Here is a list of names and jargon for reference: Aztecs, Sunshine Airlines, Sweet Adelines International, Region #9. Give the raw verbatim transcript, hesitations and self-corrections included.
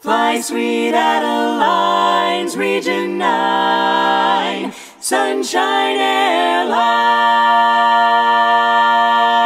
Fly Sweet Adelines, Region nine, Sunshine Airlines.